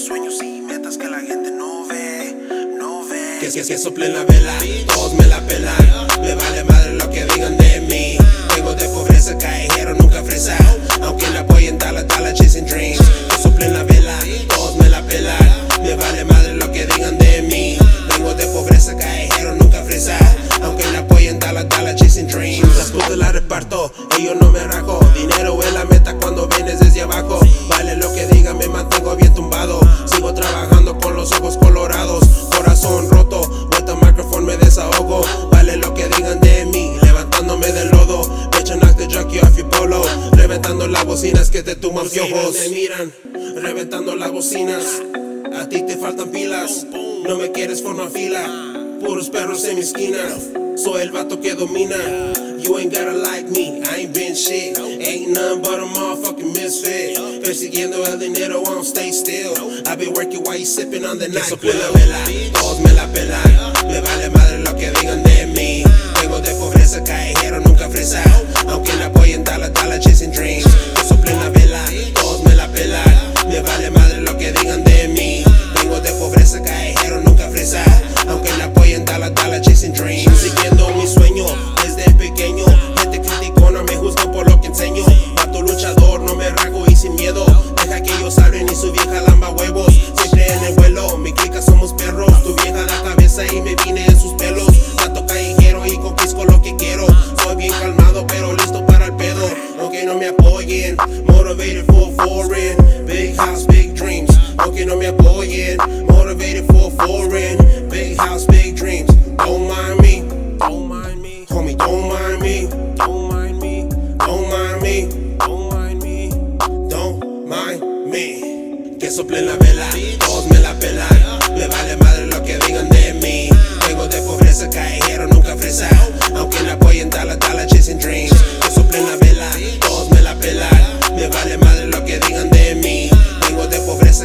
los sueños y metas que la gente no ve, no ve. Que soplen la vela, todos me la pelan. Me vale madre lo que digan de mí. Vengo de pobreza, callejero, nunca fresa. Aunque la voy en tala, tala, chasing dreams. Que soplen la vela, todos me la pelan. Me vale madre lo que digan de mí. Vengo de pobreza, callejero, nunca fresa. Aunque la voy en tala, tala, chasing dreams. Las putas la reparto, ellos no me rajo. Dinero es la meta cuando vienes desde abajo. Vale lo que digan, me mantengo bien tumbado. Sigo trabajando con los ojos colorados. Corazón roto, vuelta al micrófono, me desahogo. Vale lo que digan de mí, levantándome del lodo. Bitch, knock the junkie off your polo. Reventando las bocinas que te tumban piojos. Te miran, reventando las bocinas. A ti te faltan pilas, no me quieres formar fila. Puros perros en mi esquina, soy el vato que domina. You ain't gotta like me, I ain't been shit. Ain't nothing but a motherfucking misfit. Persiguiendo el dinero, I don't stay still. I be working while you sipping on the night. Que soplen la vela, todos me la pelan. Me vale madre lo que digan de mí. Vengo de pobreza, callejero, nunca fresa. Aunque la voy en tala, tala, chasing dreams. Que soplen la vela, todos me la pelan. Me vale madre lo que digan de mí. Vengo de pobreza, callejero, nunca fresa. Aunque la apoyen, tala, tala, chasing dreams. Siguiendo mi sueño desde pequeño. Gente criticona, me juzgan por lo que enseño. Mato luchador, no me rago y sin miedo. Deja que ellos hablen y su vieja lamba huevos. Siempre en el vuelo, mi clica somos perros. Tu vieja da cabeza y me vine en sus pelos. Tanto callejero y confisco lo que quiero. Soy bien calmado pero listo para el pedo. Aunque no me apoyen, motivated for foreign. Big house, big dreams. Aunque no me apoyen, motivated for foreign. Big house, big dreams. Don't mind me, don't mind me, homie. Don't mind me, don't mind me, don't mind me, don't mind me, don't mind me. Que soplen la vela, todos me la pelan. Me vale madre lo que digan de mí. Vengo de pobreza, callejero, nunca fresa. Aunque la apoyen, tala, tala, chasing dreams. Que soplen la vela, todos me la pelan. Me vale madre lo que digan de mí. Vengo de pobreza.